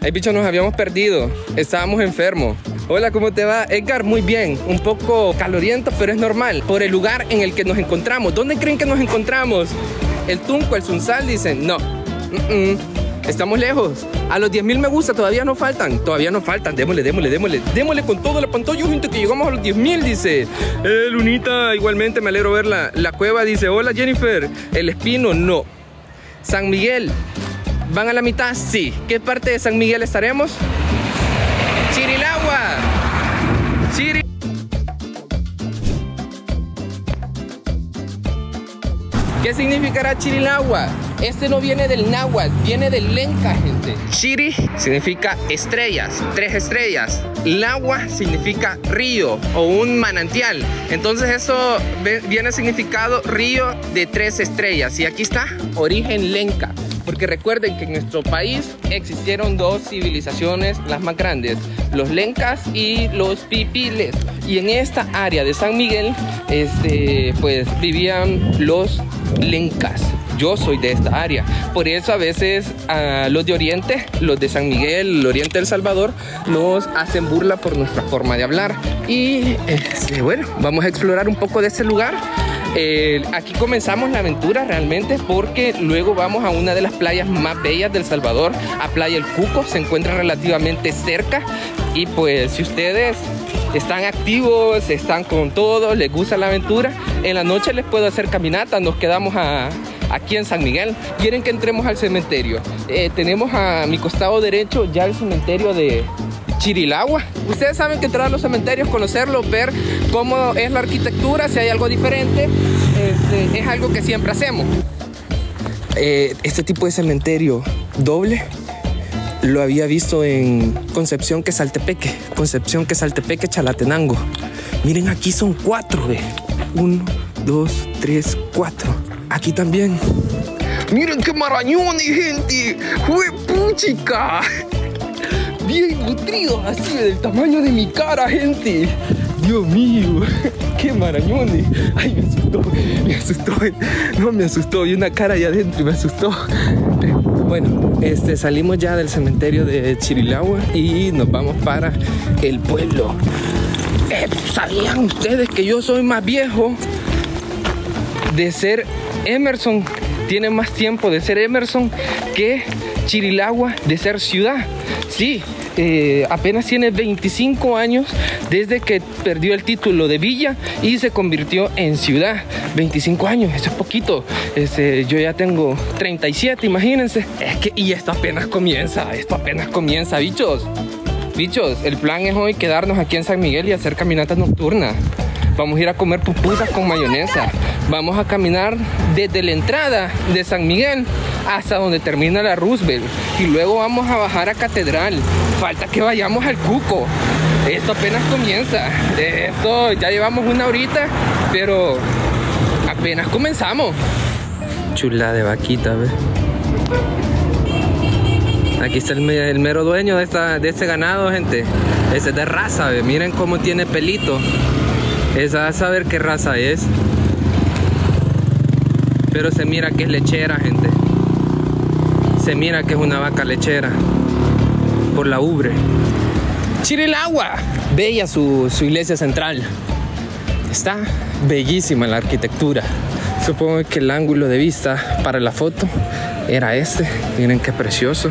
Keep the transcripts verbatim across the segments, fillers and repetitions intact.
Ay, bicho, nos habíamos perdido. Estábamos enfermos. Hola, ¿cómo te va? Edgar, muy bien. Un poco caloriento, pero es normal. Por el lugar en el que nos encontramos. ¿Dónde creen que nos encontramos? El Tunco, el Sunsal, dicen. No. Mm -mm. Estamos lejos. A los diez mil me gusta, todavía no faltan. Todavía no faltan. Démosle, démosle, démosle. Démosle con todo la pantalla, gente, que llegamos a los diez mil, dice. Eh, Lunita, igualmente me alegro verla. La Cueva dice, hola, Jennifer. El Espino, no. San Miguel, ¿van a la mitad? Sí. ¿Qué parte de San Miguel estaremos? Chirilagua. Chiri... ¿Qué significará Chirilagua? Este no viene del náhuatl, viene del lenca, gente. Chiri significa estrellas, tres estrellas. Lagua significa río o un manantial. Entonces eso viene significado río de tres estrellas. Y aquí está, origen lenca. Porque recuerden que en nuestro país existieron dos civilizaciones, las más grandes. Los lencas y los pipiles. Y en esta área de San Miguel, este, pues vivían los lencas. Yo soy de esta área, por eso a veces a los de Oriente, los de San Miguel, el Oriente del Salvador, nos hacen burla por nuestra forma de hablar. Y eh, bueno, vamos a explorar un poco de este lugar. Eh, aquí comenzamos la aventura realmente, porque luego vamos a una de las playas más bellas del Salvador, a Playa El Cuco. Se encuentra relativamente cerca y pues si ustedes están activos, están con todo, les gusta la aventura, en la noche les puedo hacer caminata. Nos quedamos a... aquí en San Miguel. Quieren que entremos al cementerio. Eh, tenemos a mi costado derecho ya el cementerio de Chirilagua. Ustedes saben que entrar a los cementerios, conocerlos, ver cómo es la arquitectura, si hay algo diferente, este, es algo que siempre hacemos. Eh, este tipo de cementerio doble lo había visto en Concepción Quezaltepeque, Concepción Quezaltepeque, Chalatenango. Miren, aquí son cuatro, ve. Uno, dos, tres, cuatro. Aquí también. Miren qué marañones, gente. ¡Juepuchica! Bien nutridos, así del tamaño de mi cara, gente. Dios mío, qué marañones. Ay, me asustó, me asustó. No, me asustó. Vi una cara allá adentro y me asustó. Bueno, este, salimos ya del cementerio de Chirilagua y nos vamos para el pueblo. Eh, ¿Sabían ustedes que yo soy más viejo de ser Emerson? Tiene más tiempo de ser Emerson que Chirilagua de ser ciudad. Sí, eh, apenas tiene veinticinco años desde que perdió el título de villa y se convirtió en ciudad. veinticinco años, eso es poquito. Este, yo ya tengo treinta y siete, imagínense. Es que, y esto apenas comienza, esto apenas comienza, bichos. Bichos, el plan es hoy quedarnos aquí en San Miguel y hacer caminatas nocturnas. Vamos a ir a comer pupusas con mayonesa. Vamos a caminar desde la entrada de San Miguel hasta donde termina la Roosevelt. Y luego vamos a bajar a Catedral. Falta que vayamos al Cuco. Esto apenas comienza. Esto ya llevamos una horita, pero apenas comenzamos. Chula de vaquita, ¿ves? Aquí está el, el mero dueño de, esta, de este ganado, gente. Este es de raza, ¿ves? Miren cómo tiene pelito. Es a saber qué raza es. Pero se mira que es lechera, gente. Se mira que es una vaca lechera. Por la ubre. Chirilagua. Bella su, su iglesia central. Está bellísima la arquitectura. Supongo que el ángulo de vista para la foto era este. Miren qué precioso.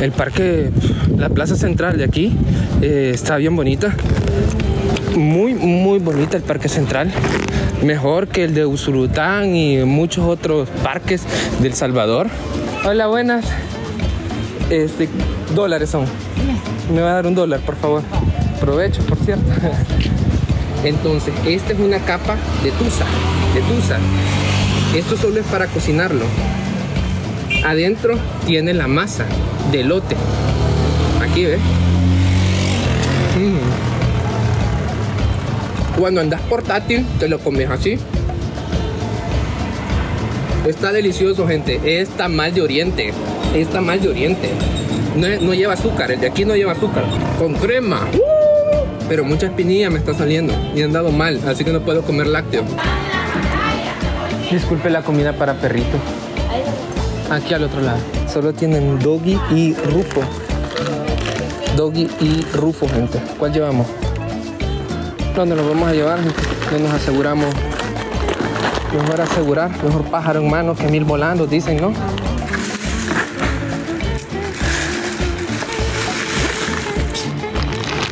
El parque, la plaza central de aquí, eh, está bien bonita. Muy, muy bonita el parque central. Mejor que el de Usulután y muchos otros parques del Salvador. Hola, buenas. Este, dólares son. Me va a dar un dólar, por favor. Provecho, por cierto. Entonces, esta es una capa de tusa. De tusa. Esto solo es para cocinarlo. Adentro tiene la masa de elote. Aquí, ¿ves? Mm. Cuando andas portátil, te lo comes así. Está delicioso, gente. Es tamal de Oriente. Es tamal de Oriente. No, no lleva azúcar. El de aquí no lleva azúcar. Con crema. Pero mucha espinilla me está saliendo. Y han dado mal, así que no puedo comer lácteo. Disculpe la comida para perrito. aquí al otro lado. Solo tienen Doggy y Rufo. Doggy y Rufo, gente. ¿Cuál llevamos? ¿Dónde nos vamos a llevar, gente? ¿Qué nos aseguramos? Mejor asegurar, mejor pájaro en mano que mil volando, dicen, ¿no?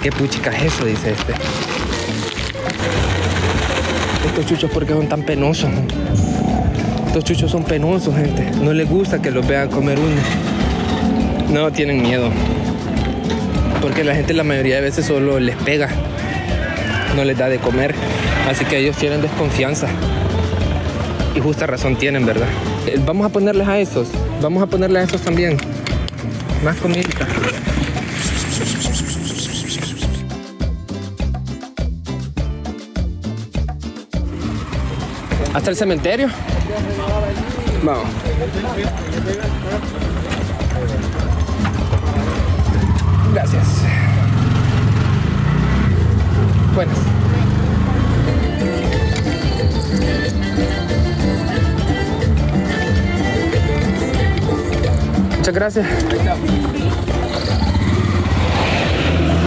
¿Qué puchica es eso? Dice este. Estos chuchos, ¿por qué son tan penosos? Estos chuchos son penosos, gente. No les gusta que los vean comer uno. No, tienen miedo. Porque la gente la mayoría de veces solo les pega. No les da de comer. Así que ellos tienen desconfianza. Y justa razón tienen, ¿verdad? Vamos a ponerles a esos. Vamos a ponerle a esos también. Más comidita. Hasta el cementerio. Vamos. Gracias. Buenas. Muchas gracias.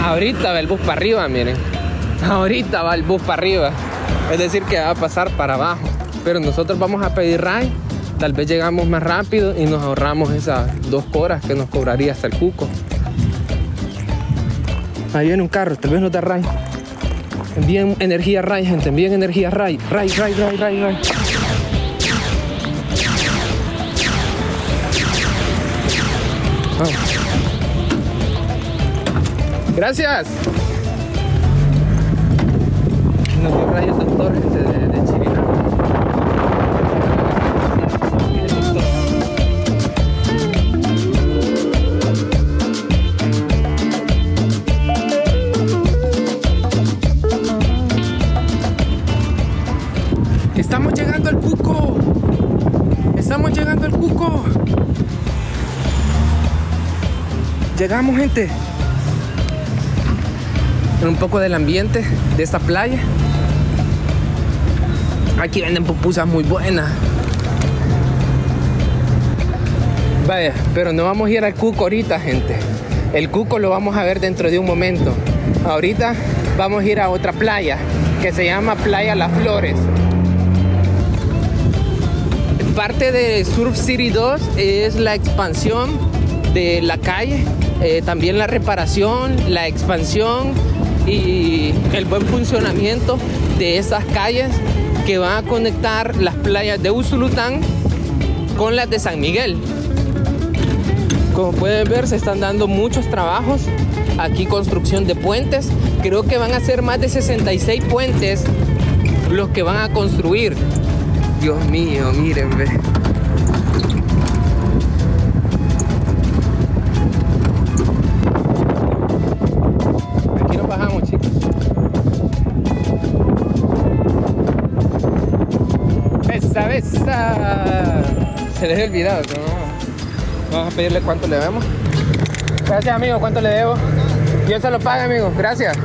Ahorita va el bus para arriba, miren. Ahorita va el bus para arriba. Es decir, que va a pasar para abajo. Pero nosotros vamos a pedir ride, tal vez llegamos más rápido y nos ahorramos esas dos horas que nos cobraría hasta el Cuco. Ahí viene un carro, tal vez nos da ride. Envíen energía ride, gente, envíen energía ride, ride, ride, ride, ride, ride. Oh. Gracias. Nos dio ride el doctor, gente, de, de Chirilagua. Estamos llegando al Cuco. Estamos llegando al Cuco. Llegamos, gente. Un poco del ambiente de esta playa. Aquí venden pupusas muy buenas. Vaya, pero no vamos a ir al Cuco ahorita, gente. El Cuco lo vamos a ver dentro de un momento. Ahorita vamos a ir a otra playa que se llama Playa Las Flores. Parte de Surf City dos es la expansión de la calle, eh, también la reparación, la expansión y el buen funcionamiento de esas calles que van a conectar las playas de Usulután con las de San Miguel. Como pueden ver, se están dando muchos trabajos. Aquí construcción de puentes. Creo que van a ser más de sesenta y seis puentes los que van a construir. Dios mío, miren, ve. Aquí nos bajamos, chicos. Besa, besa. Se les había olvidado, ¿no? Vamos a pedirle cuánto le debemos. Gracias, amigo, cuánto le debo. Dios se lo paga, amigo, gracias.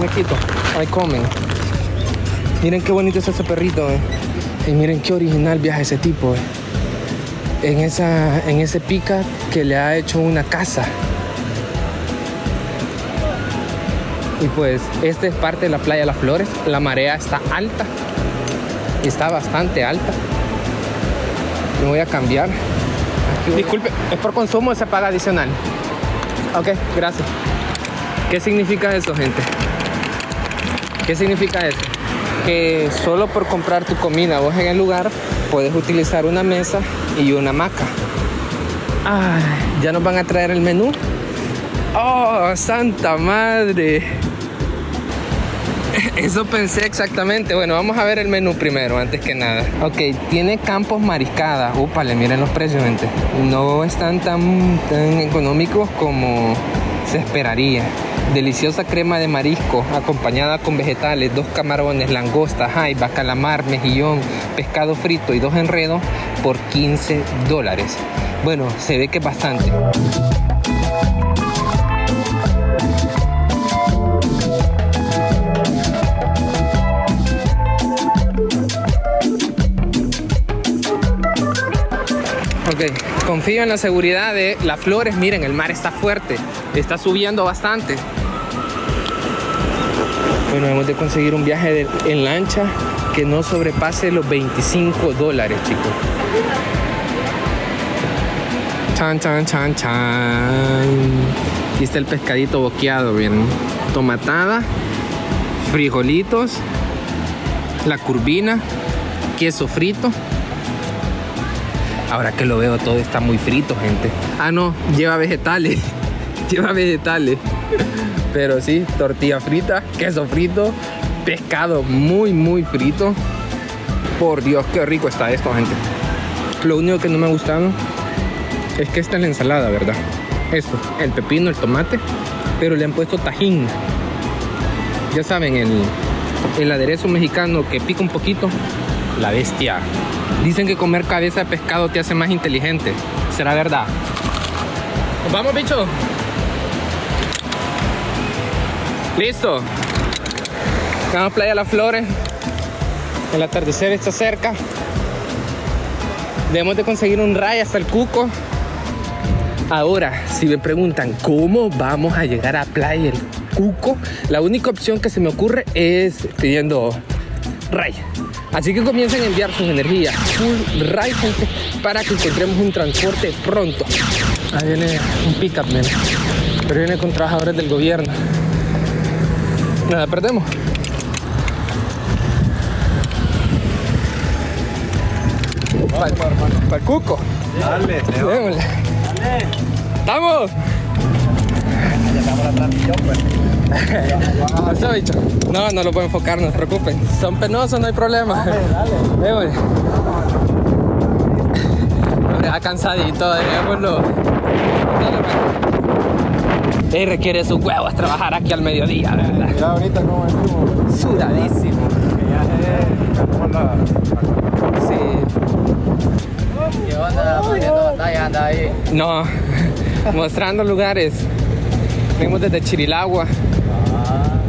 Me quito, ahí comen. Miren qué bonito es ese perrito, eh. Y miren qué original viaja ese tipo, eh. En, esa, en ese pica que le ha hecho una casa. Y pues, esta es parte de la Playa Las Flores. La marea está alta. Y está bastante alta. Me voy a cambiar. Voy. Disculpe, ¿es por consumo o se paga adicional? Ok, gracias. ¿Qué significa eso, gente? ¿Qué significa eso? Que solo por comprar tu comida vos en el lugar puedes utilizar una mesa y una hamaca. Ay, ya nos van a traer el menú. ¡Oh, santa madre! Eso pensé exactamente. Bueno, vamos a ver el menú primero, antes que nada. Ok, tiene campos mariscadas. Úpale, miren los precios, gente. No están tan, tan económicos como se esperaría. Deliciosa crema de marisco acompañada con vegetales, dos camarones, langosta, jaiba, calamar, mejillón, pescado frito y dos enredos por quince dólares. Bueno, se ve que es bastante. Confío en la seguridad de Las Flores. Miren, el mar está fuerte, está subiendo bastante. Bueno, hemos de conseguir un viaje de, en lancha que no sobrepase los veinticinco dólares, chicos. Chan, chan, chan, chan. Aquí está el pescadito boqueado, bien. Tomatada, frijolitos, la curvina, queso frito. Ahora que lo veo, todo está muy frito, gente. Ah, no, lleva vegetales. Lleva vegetales. Pero sí, tortilla frita, queso frito, pescado muy, muy frito. Por Dios, qué rico está esto, gente. Lo único que no me ha gustado es que esta es la ensalada, ¿verdad? Eso, el pepino, el tomate, pero le han puesto tajín. Ya saben, el, el aderezo mexicano que pica un poquito. La bestia. Dicen que comer cabeza de pescado te hace más inteligente. ¿Será verdad? ¿Nos vamos, bicho? Listo. Vamos a Playa Las Flores. El atardecer está cerca. Debemos de conseguir un ray hasta el Cuco. Ahora, si me preguntan cómo vamos a llegar a Playa El Cuco, la única opción que se me ocurre es pidiendo ray. Así que comiencen a enviar sus energías full ray, gente, para que encontremos un transporte pronto. Ahí viene un pickup, men. Pero viene con trabajadores del gobierno. Nada, perdemos. Para pa el Cuco. Dale, démosle. Dale. ¡Estamos! Ya estamos la transmisión, pues. No, no lo puedo enfocar, no se preocupen. Son penosos, no hay problema. Dale, dale. Ya cansadito, démoslo. Y requiere sus huevos trabajar aquí al mediodía, la verdad. Mira ahorita cómo venimos. Sudadísimo. Sí. ¿Qué onda? ¿Poniendo batalla anda ahí? No, mostrando lugares. Venimos desde Chirilagua.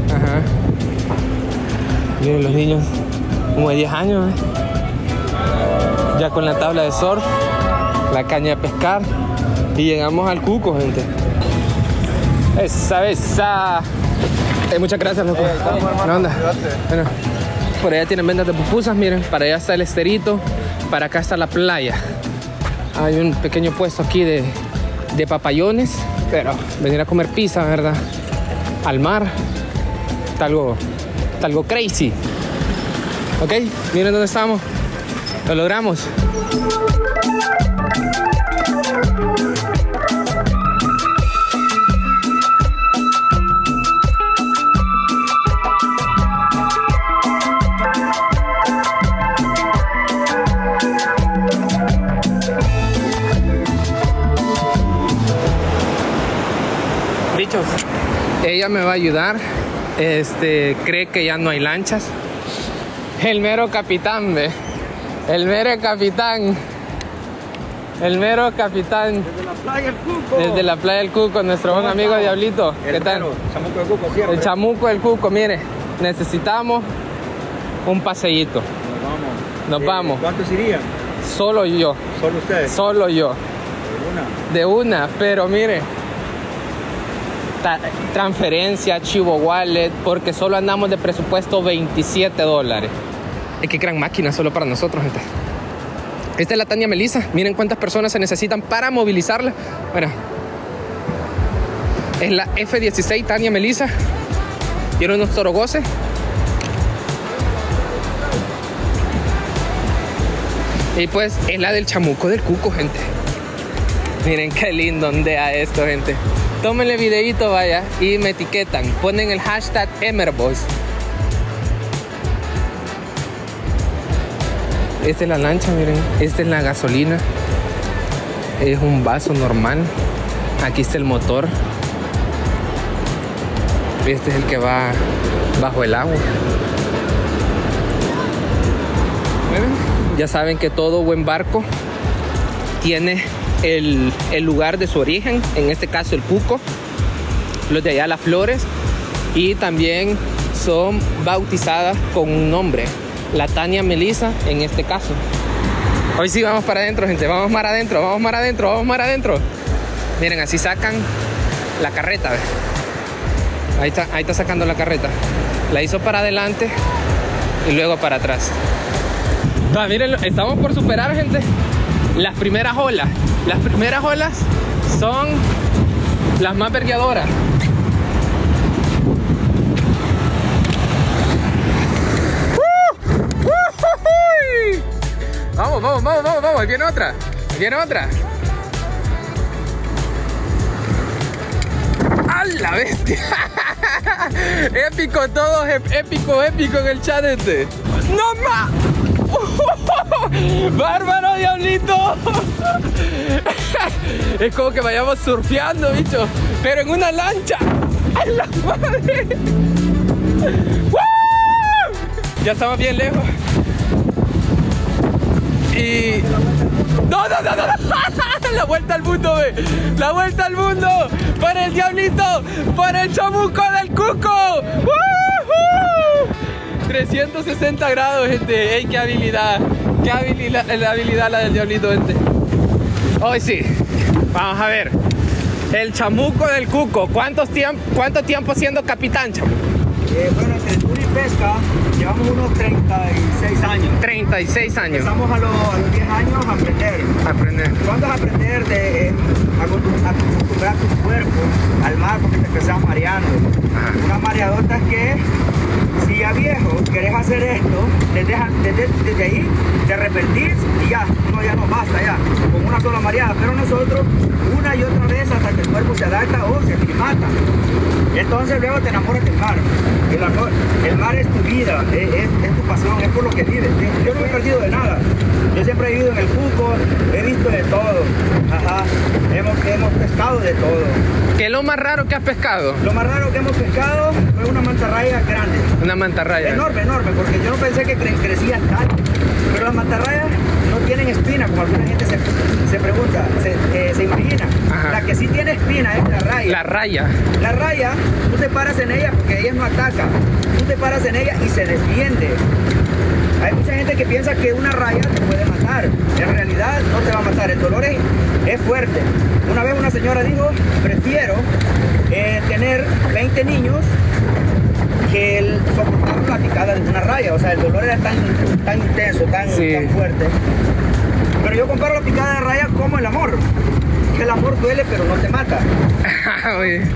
Ajá. Miren los niños, como de diez años, ¿eh? Ya con la tabla de surf, la caña de pescar. Y llegamos al Cuco, gente. Esa, esa. Eh, muchas gracias, loco. Eh, ¿Qué onda? Bueno, por allá tienen ventas de pupusas, miren. Para allá está el esterito. Para acá está la playa. Hay un pequeño puesto aquí de, de papayones. Pero venir a comer pizza, ¿verdad? Al mar. Está algo, está algo crazy. Ok, miren dónde estamos. Lo logramos. Ella me va a ayudar. Este, cree que ya no hay lanchas. El mero capitán, ve. El mero capitán. El mero capitán. Desde la Playa El Cuco. Desde la Playa El Cuco, nuestro buen amigo Diablito. ¿Qué tal? Chamuco del Cuco, siempre. El chamuco del Cuco, mire. Necesitamos un paseíto. Nos vamos. Nos vamos. ¿Cuántos irían? Solo yo. ¿Solo ustedes? Solo yo. ¿De una? De una, pero mire. Transferencia, chivo wallet, porque solo andamos de presupuesto veintisiete dólares. Es que gran máquina solo para nosotros, gente. Esta es la Tania Melissa. Miren cuántas personas se necesitan para movilizarla. Bueno, es la F dieciséis Tania Melissa. Tiene unos torogoces. Y pues es la del chamuco del Cuco, gente. Miren qué lindo ondea esto, gente. Tómenle videito, vaya, y me etiquetan. Ponen el hashtag Emerboss. Esta es la lancha, miren. Esta es la gasolina. Es un vaso normal. Aquí está el motor. Este es el que va bajo el agua. Ya saben que todo buen barco tiene El, el lugar de su origen, en este caso el Cuco, los de allá Las Flores, y también son bautizadas con un nombre, la Tania Melissa en este caso. Hoy sí vamos para adentro, gente. Vamos más adentro, vamos más adentro, vamos más adentro. Miren, así sacan la carreta. ¿Ves? Ahí está, ahí está sacando la carreta. La hizo para adelante y luego para atrás. Ah, miren, estamos por superar, gente, las primeras olas. Las primeras olas son las más vergueadoras. Vamos, vamos, vamos, vamos, vamos, ahí viene otra, ahí viene otra. ¡A la bestia! Épico todos, épico, épico en el chat este. ¡No más! ¡Bárbaro, diablito! Es como que vayamos surfeando, bicho, pero en una lancha. ¡A la madre! ¡Woo! Ya estamos bien lejos. Y... ¡No, no, no, no! La vuelta al mundo, ve. La vuelta al mundo. Por el diablito. Por el chamuco del cuco. ¡Uh-huh! trescientos sesenta grados, gente. ¡Ey, qué habilidad! ¡Qué habilidad! La habilidad la del diablito, gente. Hoy sí. Vamos a ver. El chamuco del cuco. ¿Cuántos tiemp ¿Cuánto tiempo siendo capitán, chamuco? Eh, bueno, captura y pesca. Llevamos unos treinta y seis años. treinta y seis años. Empezamos a los, a los diez años a aprender. A aprender. ¿Cuándo es aprender de eh, acostumbrar tu cuerpo al mar porque te empezás mareando? Ajá. Una mareadota es que si ya viejo querés hacer esto, desde, desde, desde ahí te arrepentís y ya, no, ya no basta ya, con una sola mareada. Pero nosotros una y otra vez hasta que el cuerpo se adapta o se aclimata. Entonces luego te enamoras del mar. El, el mar es tu vida, es, es, es tu pasión, es por lo que vives. Yo no me he perdido de nada. Yo siempre he vivido en el Cuco, he visto de todo. Ajá. Hemos, hemos pescado de todo. ¿Qué es lo más raro que has pescado? Lo más raro que hemos pescado fue una mantarraya grande. Una mantarraya. Enorme, enorme, porque yo no pensé que cre crecía tanto. Pero las mantarrayas no tienen espina, como alguna gente se, se pregunta, se, eh, se imagina. Ajá. La que sí tiene espina es la raya. La raya. La raya, tú te paras en ella porque ella no ataca. Tú te paras en ella y se defiende. Hay mucha gente que piensa que una raya te puede matar. En realidad no te va a matar, el dolor es, es fuerte. Una vez una señora dijo, prefiero eh, tener veinte niños que el soportar la picada de una raya. O sea, el dolor era tan, tan intenso, tan, sí. tan fuerte. Pero yo comparo la picada de raya como el amor. Que el amor duele pero no te mata. Entonces,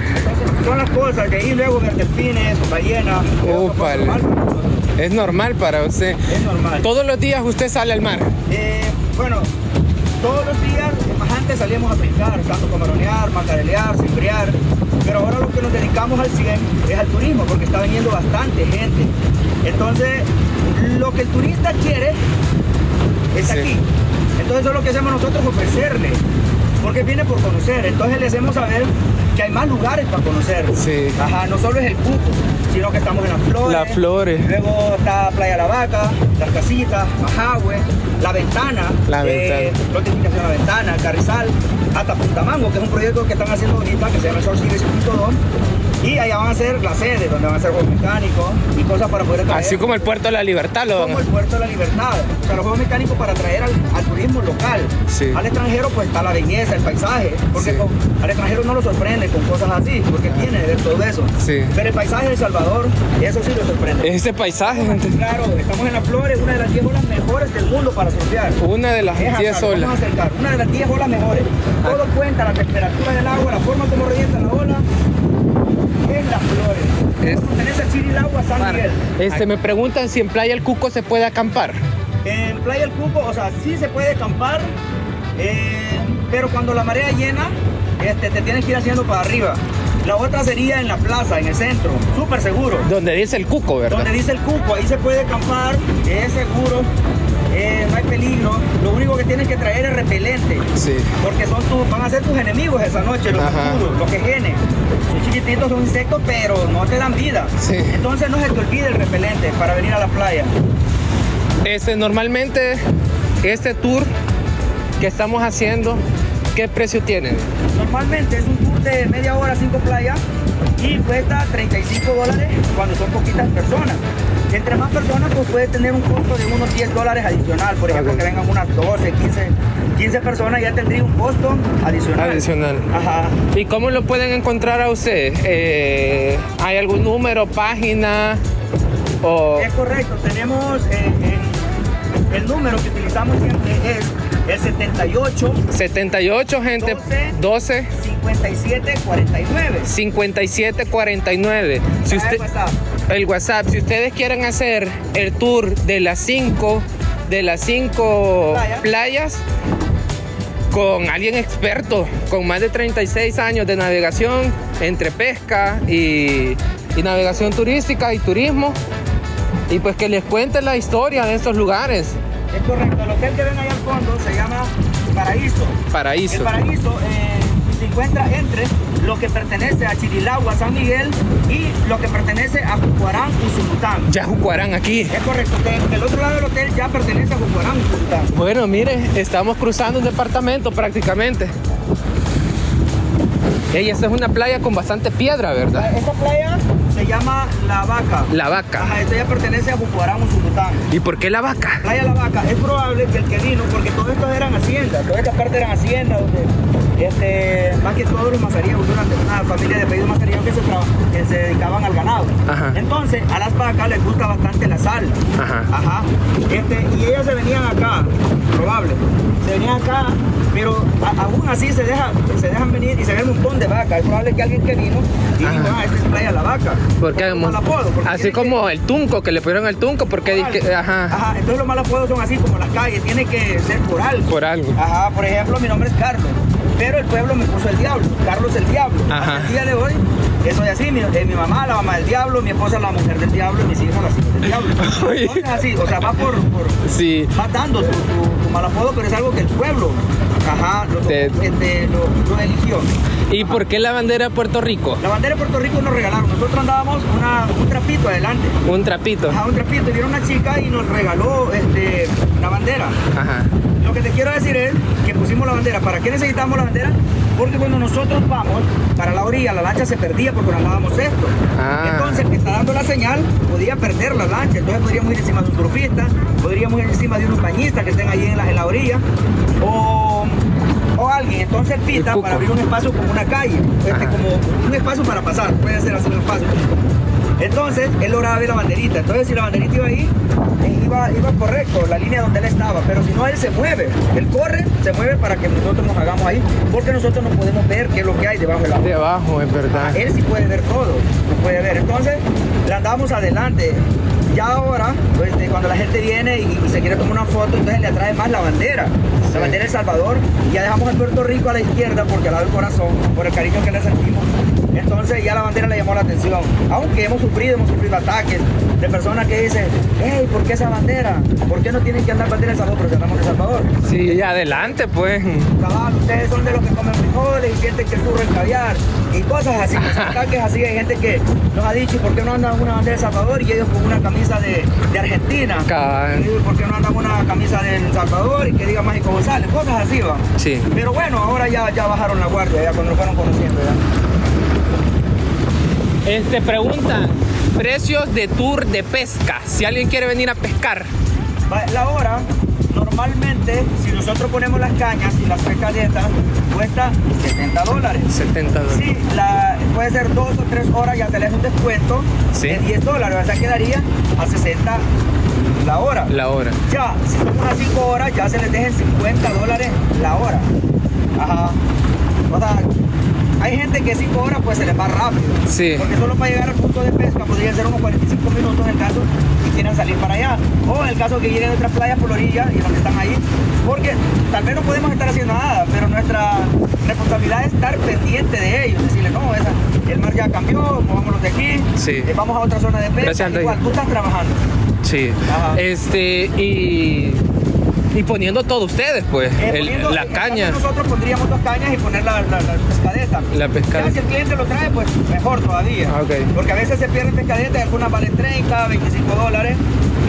son las cosas de ahí luego ver delfines, ballenas. Es normal para usted. Es normal. ¿Todos los días usted sale al mar? Eh, bueno, todos los días, más antes salíamos a pescar, tanto camaronear, macarelear, cifrear. Pero ahora lo que nos dedicamos al cien es al turismo, porque está viniendo bastante gente. Entonces, lo que el turista quiere es sí. aquí. Entonces, eso es lo que hacemos nosotros, ofrecerle. Porque viene por conocer, entonces le hacemos saber que hay más lugares para conocer. Sí. Ajá, no solo es el Cuco, sino que estamos en Las Flores. Las Flores. Luego está Playa La Vaca, Las Casitas, Majahue, La Ventana. La Ventana. Eh, notificación La Ventana, Carrizal, hasta Puntamango, que es un proyecto que están haciendo ahorita, que se llama Surf City. Y allá van a ser la sede, donde van a ser juegos mecánicos y cosas para poder traer. Así como el Puerto de la Libertad, ¿lo? Como el Puerto de la Libertad. O sea, los juegos mecánicos para traer al, al turismo local. Sí. Al extranjero, pues, está la belleza, el paisaje. Porque sí. con, al extranjero no lo sorprende con cosas así, porque tiene de todo eso. Sí. Pero el paisaje de El Salvador, eso sí lo sorprende. Ese paisaje, gente. Claro, estamos en Las Flores, una de las diez olas mejores del mundo para surfear. Una de las diez olas. Vamos a acercar, una de las diez olas mejores. Ah. Todo cuenta, la temperatura del agua, la forma como revienta la ola. En Las Flores. Es... pertenece a Chirilagua, San Miguel. Este, me preguntan si en Playa El Cuco se puede acampar. En Playa El Cuco, o sea, sí se puede acampar, eh, pero cuando la marea llena, este, te tienes que ir haciendo para arriba. La otra sería en la plaza, en el centro, súper seguro. Donde dice El Cuco, ¿verdad? Donde dice El Cuco, ahí se puede acampar, es seguro. Eh, no hay peligro, lo único que tienes que traer es repelente, sí. porque son tu, van a ser tus enemigos esa noche, los oscuros, los que genen. Son chiquititos, son insectos, pero no te dan vida. Sí. Entonces no se te olvide el repelente para venir a la playa. Este, normalmente, este tour que estamos haciendo, ¿qué precio tiene? Normalmente es un tour de media hora, cinco playas, y cuesta treinta y cinco dólares cuando son poquitas personas. Entre más personas, pues puede tener un costo de unos diez dólares adicional. Por ejemplo, okay, que vengan unas doce, quince, quince personas, ya tendría un costo adicional. Adicional. Ajá. ¿Y cómo lo pueden encontrar a usted? Eh, ¿Hay algún número, página? O... Es correcto. Tenemos eh, eh, el número que utilizamos siempre es el setenta y ocho. setenta y ocho, gente. doce. doce. cincuenta y siete cuarenta y nueve. cincuenta y siete cuarenta y nueve. Si usted... el WhatsApp. El WhatsApp. Si ustedes quieren hacer el tour de las cinco, de las cinco Playa. playas, con alguien experto, con más de treinta y seis años de navegación, entre pesca y, y navegación turística y turismo, y pues que les cuente la historia de estos lugares. Es correcto, el hotel que ven ahí al fondo se llama Paraíso. Paraíso. El Paraíso eh, se encuentra entre lo que pertenece a Chirilagua, San Miguel, y lo que pertenece a Jucuarán, Usulután. Ya Jucuarán aquí. Es correcto, que el otro lado del hotel ya pertenece a Jucuarán, Usulután. Bueno, mire, estamos cruzando un departamento prácticamente. Ey, esta es una playa con bastante piedra, ¿verdad? Esta playa se llama La Vaca. La Vaca. Ajá, esta ya pertenece a Jucuarán, Usulután. ¿Y por qué La Vaca? Playa La Vaca. Es probable que el que vino, porque todos estos eran haciendas, toda esta parte eran haciendas, donde, este, más que todos los mazariegos, durante una familia de pedidos mazariegos que se, que se dedicaban al ganado. Ajá. Entonces, a las vacas les gusta bastante la sal. Ajá. Ajá. Este, y ellas se venían acá, probable. Se venían acá, pero a, aún así se, deja, se dejan venir y se ven un montón de vacas. Es probable que alguien que vino y dijo, ah, esta es Playa La Vaca. Porque porque como, apodo, porque así como que... el Tunco, que le pusieron el Tunco, porque... Por ajá. Ajá, entonces los malos apodos son así como las calles, tiene que ser por algo. Por algo. Ajá, por ejemplo, mi nombre es Carlos, pero el pueblo me puso el diablo, Carlos el diablo. Ajá. El día de hoy, soy así, mi, eh, mi mamá, la mamá del diablo, mi esposa, la mujer del diablo, y mis hijos, las hijas del diablo. Entonces así, o sea, va por... por sí. Va dando tu, tu, tu mal apodo, pero es algo que el pueblo, ajá, lo, de... este, lo, lo eligió. ¿Y ajá. por qué la bandera de Puerto Rico? La bandera de Puerto Rico nos regalaron. Nosotros andábamos una, un trapito adelante. ¿Un trapito? Ajá, un trapito. Y vino una chica y nos regaló este, la bandera. Ajá. Lo que te quiero decir es que pusimos la bandera. ¿Para qué necesitamos la bandera? Porque cuando nosotros vamos para la orilla, la lancha se perdía porque no andábamos esto. Ah. Entonces, el que está dando la señal podía perder la lancha. Entonces, podríamos ir encima de un surfista, podríamos ir encima de unos bañistas que estén ahí en la, en la orilla. O... o alguien, entonces pita para abrir un espacio como una calle, este, como un espacio para pasar, puede ser así un espacio. Entonces, él lograba ver la banderita, entonces si la banderita iba ahí, iba, iba correcto, la línea donde él estaba, pero si no, él se mueve, él corre, se mueve para que nosotros nos hagamos ahí, porque nosotros no podemos ver qué es lo que hay debajo del agua. Debajo, es verdad. Él sí puede ver todo, lo puede ver, entonces, le andamos adelante. Ya ahora, pues, cuando la gente viene y, y se quiere tomar una foto, entonces le atrae más la bandera, sí. la bandera de El Salvador, y ya dejamos el Puerto Rico a la izquierda porque al lado del corazón, por el cariño que le sentimos, entonces ya la bandera le llamó la atención, aunque hemos sufrido, hemos sufrido ataques de personas que dicen, hey, ¿por qué esa bandera? ¿Por qué no tienen que andar bandera de El Salvador? Pero si andamos en El Salvador. Sí, y adelante pues. Cabal, ustedes son de los que comen frijoles y sienten que surren caviar y cosas así, ataques así, hay gente que nos ha dicho, ¿por qué no andan una bandera de El Salvador? Y ellos con una camisa De, de Argentina, y porque no andan una camisa de El Salvador y que diga Mágico González, cosas así va. Sí. Pero bueno, ahora ya, ya bajaron la guardia, ya cuando lo fueron conociendo. Ya. Este, preguntan, precios de tour de pesca, si alguien quiere venir a pescar. La hora, normalmente, si nosotros ponemos las cañas y las pescadetas, cuesta setenta dólares. setenta dólares. Sí, la, puede ser dos o tres horas, ya se le hace un descuento ¿sí? de diez dólares, o sea, quedaría a sesenta la hora. La hora. Ya, si son unas cinco horas, ya se les dejen cincuenta dólares la hora. Ajá. O sea, hay gente que cinco horas pues se les va rápido. Sí. Porque solo para llegar al punto de pesca podrían ser unos cuarenta y cinco minutos en el caso que quieran salir para allá. O en el caso que lleguen a otras playas por la orilla y donde están ahí. Porque tal vez no podemos estar haciendo nada, pero nuestra responsabilidad es estar pendiente de ellos. Decirles, no, esa, el mar ya cambió, movámonos de aquí, sí. eh, vamos a otra zona de pesca. Gracias, André. Igual, tú estás trabajando. Sí. Ajá. Este, y... y poniendo todo ustedes, pues, eh, el, poniendo, la caña. Nosotros pondríamos dos cañas y poner la, la, la pescadeta. La pescadeta. Ya, si el cliente lo trae, pues mejor todavía. Okay. Porque a veces se pierde pescadeta, algunas valen treinta, veinticinco dólares.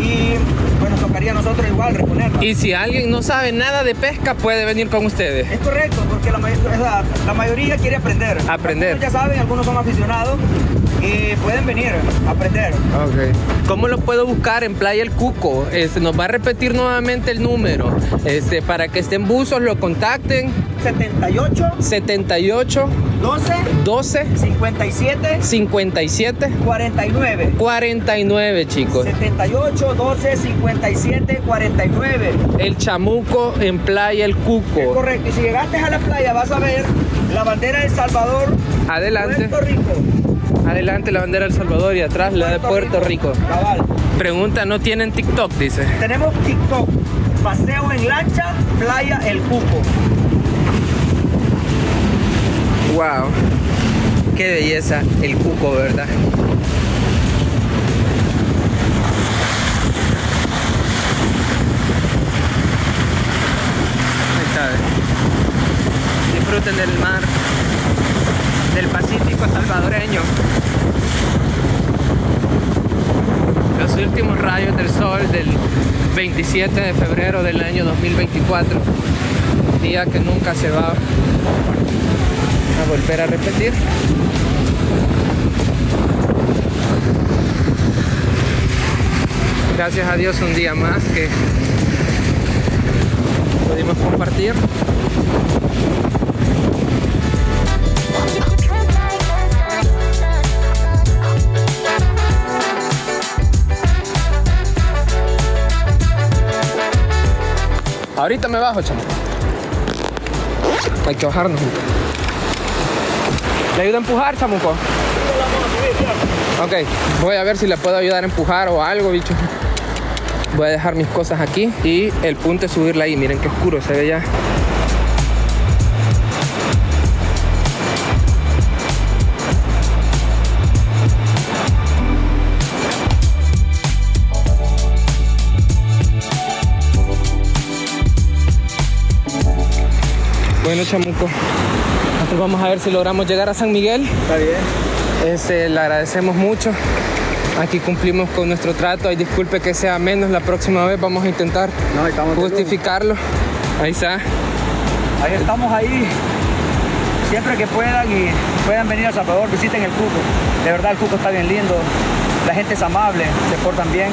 Y pues nos tocaría a nosotros igual reponerla. Y si alguien no sabe nada de pesca, puede venir con ustedes. Es correcto, porque la, la, la mayoría quiere aprender. Aprender. Algunos ya saben, algunos son aficionados. y pueden venir a aprender. Okay. ¿Cómo lo puedo buscar en Playa El Cuco? Este, nos va a repetir nuevamente el número, este, para que estén buzos, lo contacten. setenta y ocho, doce, doce, cincuenta y siete, cincuenta y siete, cuarenta y nueve, cuarenta y nueve, chicos. setenta y ocho, doce, cincuenta y siete, cuarenta y nueve. El chamuco en Playa El Cuco. Es correcto, y si llegaste a la playa vas a ver la bandera de El Salvador. Adelante. Puerto Rico. Adelante la bandera de El Salvador y atrás la de Puerto Rico. Cabal. Pregunta, ¿no tienen TikTok? Dice. Tenemos TikTok. Paseo en lancha, Playa El Cuco. Wow. Qué belleza El Cuco, ¿verdad? Ahí está. Disfruten del mar. Del Pacífico salvadoreño. Los últimos rayos del sol del veintisiete de febrero del año dos mil veinticuatro. Día que nunca se va a volver a repetir. Gracias a Dios un día más que pudimos compartir. Ahorita me bajo, chamo. Hay que bajarnos. ¿Le ayuda a empujar, chamuco? Ok, voy a ver si le puedo ayudar a empujar o algo, bicho. Voy a dejar mis cosas aquí y el punto es subirla ahí. Miren qué oscuro se ve ya. Bueno, chamuco, nosotros vamos a ver si logramos llegar a San Miguel. Está bien. Este, le agradecemos mucho. Aquí cumplimos con nuestro trato. Ay, disculpe que sea menos. La próxima vez vamos a intentar no, justificarlo. Ahí está. Ahí estamos ahí. Siempre que puedan y puedan venir a Salvador, visiten El Cuco. De verdad, El Cuco está bien lindo. La gente es amable, se portan bien.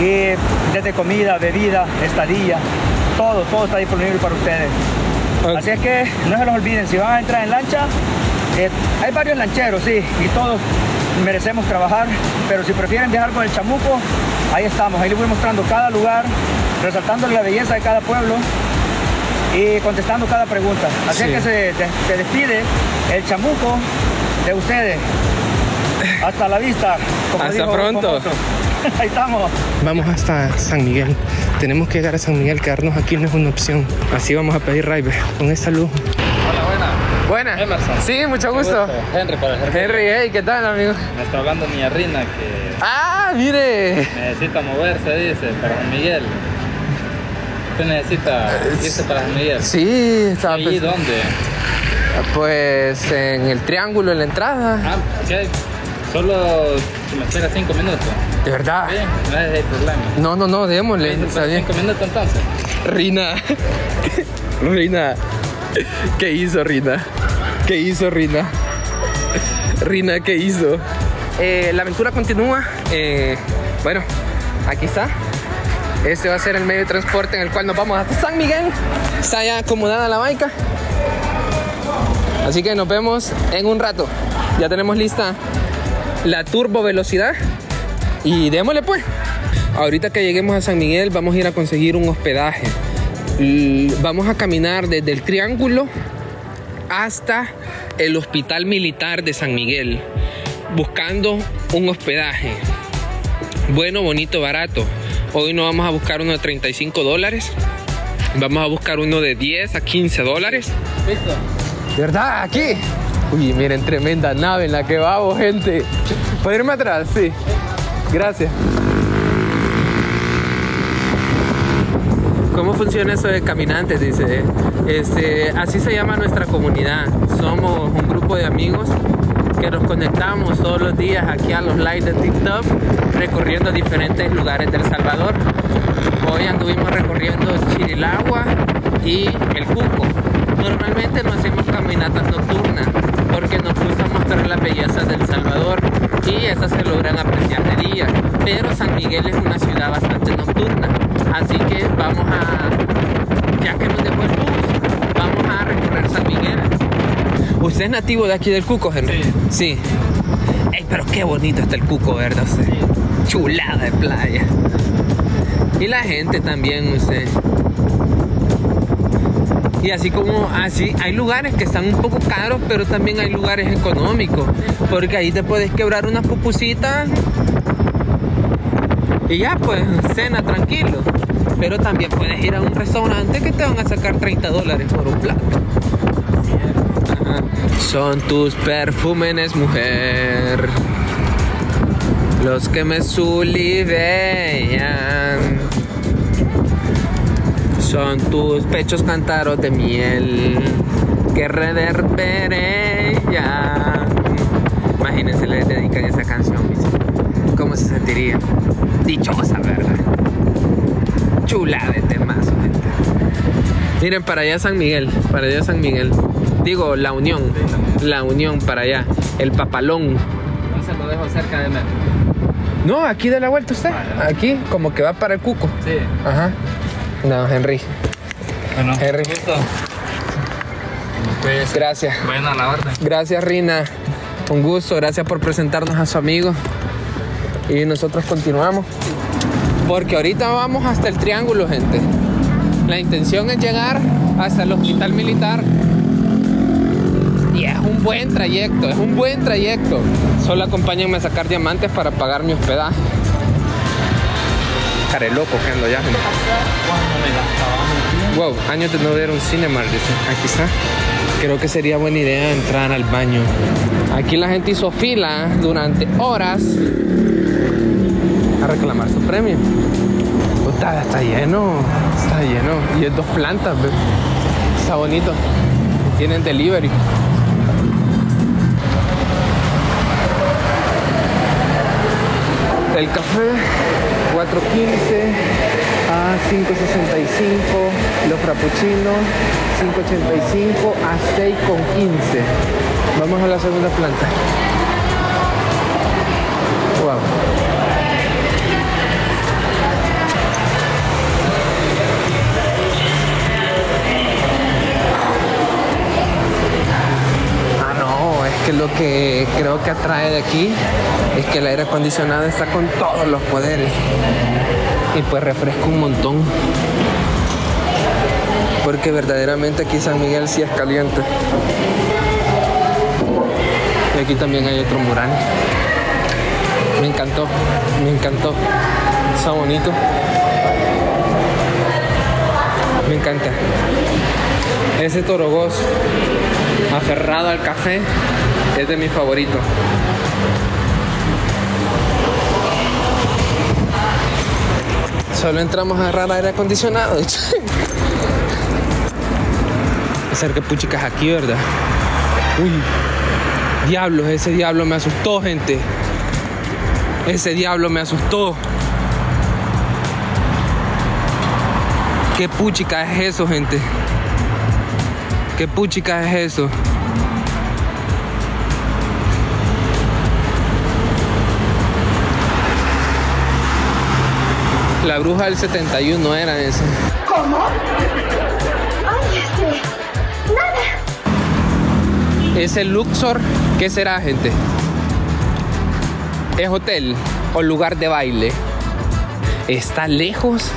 Y desde comida, bebida, estadía, todo, todo está disponible para ustedes. Okay. Así es que no se los olviden, si van a entrar en lancha, eh, hay varios lancheros, sí, y todos merecemos trabajar, pero si prefieren viajar con el chamuco, ahí estamos, ahí les voy mostrando cada lugar, resaltando la belleza de cada pueblo y contestando cada pregunta. Así sí. es que se, de, se despide el chamuco de ustedes. Hasta la vista. Como hasta dijo, pronto. Ahí estamos. Vamos hasta San Miguel. Tenemos que llegar a San Miguel. Quedarnos aquí no es una opción. Así vamos a pedir raibe con esta luz. Hola, buena. Buena. Emerson. Sí, mucho gusto. gusto. Henry, para el Henry. Hey, ¿qué tal, amigo? Me está hablando mi Rina que... ¡Ah, mire! Necesita moverse, dice, para San Miguel. Usted necesita irse para San Miguel. Sí, estaba pensando. ¿Y dónde? Pues en el triángulo, en la entrada. Ah, ok. Solo si me espera cinco minutos. ¿De verdad? Sí, no es el problema. No, no, no, démosle. ¿Cinco minutos entonces? Rina. Rina. ¿Qué hizo Rina? ¿Qué hizo Rina? Rina, ¿qué hizo? Eh, la aventura continúa. Eh, bueno, aquí está. Este va a ser el medio de transporte en el cual nos vamos hasta San Miguel. Está ya acomodada la baica. Así que nos vemos en un rato. Ya tenemos lista la turbo velocidad y démosle pues. Ahorita que lleguemos a San Miguel vamos a ir a conseguir un hospedaje. Vamos a caminar desde el triángulo hasta el hospital militar de San Miguel, buscando un hospedaje bueno, bonito, barato. Hoy no vamos a buscar uno de treinta y cinco dólares, vamos a buscar uno de diez a quince dólares. Listo. ¿De verdad? Aquí. Uy, miren, tremenda nave en la que vamos, gente. ¿Puedo irme atrás? Sí. Gracias. ¿Cómo funciona eso de caminantes? Dice. Este, así se llama nuestra comunidad. Somos un grupo de amigos que nos conectamos todos los días aquí a los lives de TikTok, recorriendo diferentes lugares del Salvador. Hoy anduvimos recorriendo Chirilagua y El Cuco. Normalmente no hacemos caminatas nocturnas. porque nos gusta mostrar las bellezas de El Salvador y esas se logran apreciar de día, pero San Miguel es una ciudad bastante nocturna, así que vamos a, ya que nos dejó el bus, vamos a recorrer San Miguel. ¿Usted es nativo de aquí del Cuco, Henry? Sí. Sí. Ey, pero qué bonito está el Cuco, ¿verdad? Sí. Chulada de playa. Y la gente también, usted. Y así como así, hay lugares que están un poco caros, pero también hay lugares económicos, porque ahí te puedes quebrar unas pupusitas y ya pues, cena tranquilo. Pero también puedes ir a un restaurante que te van a sacar treinta dólares por un plato. Ajá. Son tus perfúmenes, mujer, los que me sulivean. Son tus pechos cántaros de miel que reverberan. Imagínense, les dedican esa canción, mis. ¿Cómo se sentiría? Dichosa, ¿verdad? Chula de temazo, gente. Miren, para allá San Miguel, para allá San Miguel. Digo, La Unión, La Unión para allá, el papalón. No se lo dejo cerca de mí. No, aquí de la vuelta usted, aquí como que va para el Cuco. Sí. Ajá. No, Henry. Bueno, Henry. Gusto. Pues, gracias. Bueno, a la orden. Gracias, Rina. Un gusto. Gracias por presentarnos a su amigo. Y nosotros continuamos. Porque ahorita vamos hasta el Triángulo, gente. La intención es llegar hasta el Hospital Militar. Y es un buen trayecto, es un buen trayecto. Solo acompáñenme a sacar diamantes para pagar mi hospedaje. Estaré loco que ando ya. Wow, años de no ver un cine, maldice. Aquí está. Creo que sería buena idea entrar al baño. Aquí la gente hizo fila durante horas a reclamar su premio. Puta, está lleno, está lleno. Y es dos plantas, bebé. Está bonito. Tienen delivery. El café. cuatro quince a cinco sesenta y cinco, los frappuccinos cinco ochenta y cinco a seis quince. Vamos a la segunda planta. Wow. Ah, no, es que lo que creo que atrae de aquí es que el aire acondicionado está con todos los poderes. Y pues refresca un montón. Porque verdaderamente aquí San Miguel sí es caliente. Y aquí también hay otro mural. Me encantó, me encantó. Está bonito. Me encanta. Ese torogós aferrado al café es de mis favoritos. Solo entramos a agarrar aire acondicionado. Hacer que puchicas aquí, ¿verdad? Uy, diablos, ese diablo me asustó, gente. Ese diablo me asustó. ¿Qué puchica es eso, gente? ¿Qué puchica es eso? La bruja del setenta y uno era esa. ¿Cómo? Ay, este... nada. Ese Luxor, ¿qué será, gente? ¿Es hotel o lugar de baile? Está lejos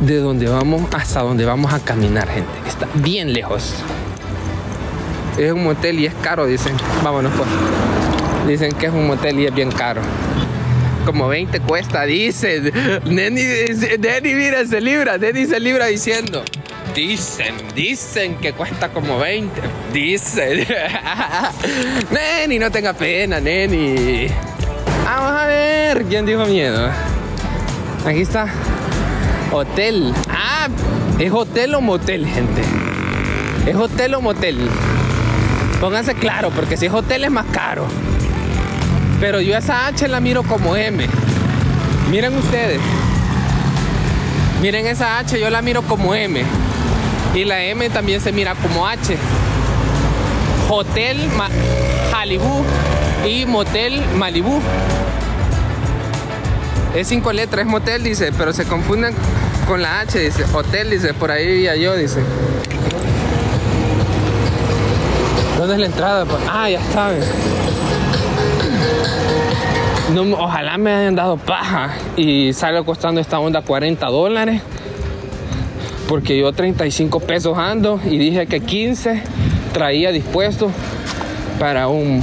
de donde vamos, hasta donde vamos a caminar, gente. Está bien lejos. Es un motel y es caro, dicen. Vámonos, pues. Dicen que es un motel y es bien caro. Como veinte cuesta, dicen. Neni, Neni, mira, se libra. Neni se libra diciendo. Dicen, dicen que cuesta como veinte. Dicen. Neni, no tenga pena, Neni. Vamos a ver. ¿Quién dijo miedo? Aquí está. Hotel. Ah, es hotel o motel, gente. Es hotel o motel. Pónganse claro, porque si es hotel es más caro. Pero yo esa H la miro como M. Miren ustedes. Miren esa H, yo la miro como M. Y la M también se mira como H. Hotel Malibu y Motel Malibu. Es cinco letras, es motel, dice, pero se confunden con la H, dice, hotel, dice, por ahí vivía yo, dice. ¿Dónde es la entrada? Ah, ya está. No, ojalá me hayan dado paja y salga costando esta onda cuarenta dólares. Porque yo treinta y cinco pesos ando y dije que quince traía dispuesto para un,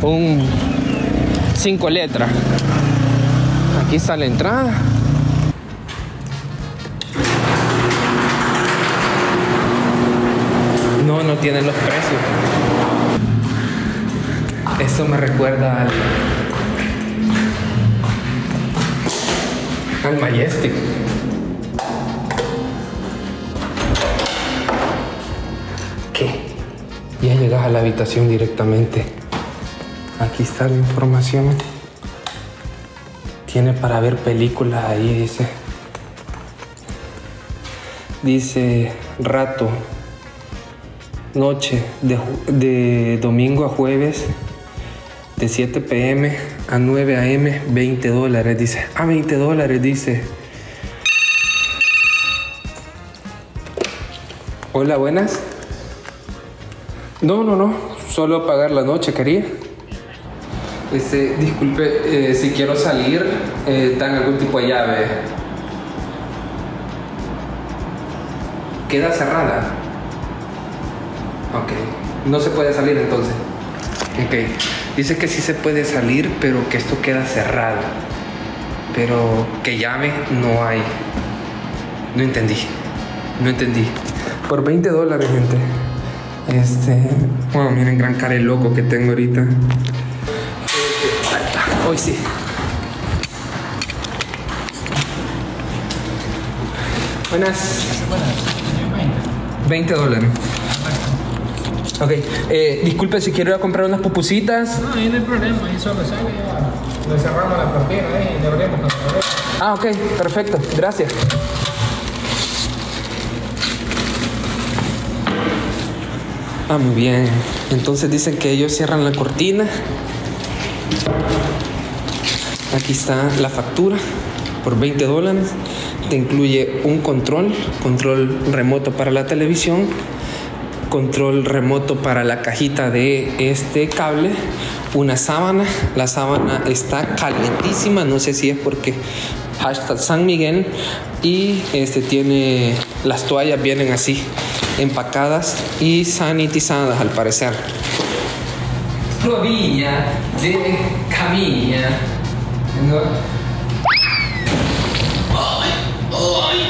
un cinco letras. Aquí está la entrada. No, no tienen los precios. Esto me recuerda al, al Majestic. ¿Qué? Ya llegas a la habitación directamente. Aquí está la información. Tiene para ver películas ahí, dice. Dice rato, noche, de, de domingo a jueves, de siete p m a nueve a m, veinte dólares, dice. Ah, veinte dólares, dice. Hola, buenas. No, no, no, solo pagar la noche quería. Este, disculpe, eh, si quiero salir, eh, dan algún tipo de llave. Queda cerrada. Ok, no se puede salir entonces. Ok, dice que sí se puede salir, pero que esto queda cerrado. Pero que llave no hay. No entendí, no entendí. Por veinte dólares, gente. Este, bueno, miren, gran cara el loco que tengo ahorita. Hoy sí. Buenas. veinte dólares. Ok, eh, disculpe si quiero ir a comprar unas pupusitas. No, ahí no hay problema, ahí solo sale. Le cerramos la cortina ahí y le abrimos la cortina. Ah, ok, perfecto, gracias. Ah, muy bien. Entonces dicen que ellos cierran la cortina. Aquí está la factura por veinte dólares. Te incluye un control, control remoto para la televisión, control remoto para la cajita de este cable, una sábana. La sábana está calientísima, no sé si es porque hashtag San Miguel. Y este tiene, las toallas vienen así, empacadas y sanitizadas al parecer. Rodilla de camilla. No. Ay, ay,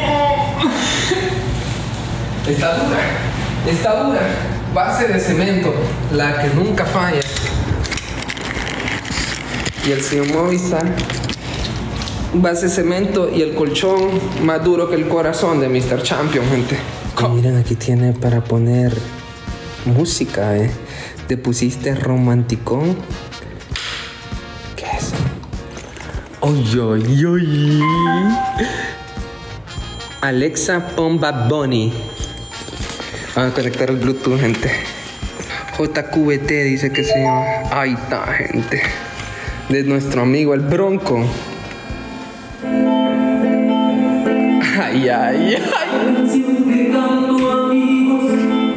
oh. Está dura, está dura. Base de cemento, la que nunca falla. Y el señor Movistar, base de cemento y el colchón más duro que el corazón de mister Champion, gente. Y miren, aquí tiene para poner música, eh. Te pusiste romanticón. Oy, oy, oy. Alexa, Pomba Bunny. Vamos a conectar el Bluetooth, gente. J Q B T dice que se llama. Ahí está, gente. De nuestro amigo el Bronco. Ay, ay, ay.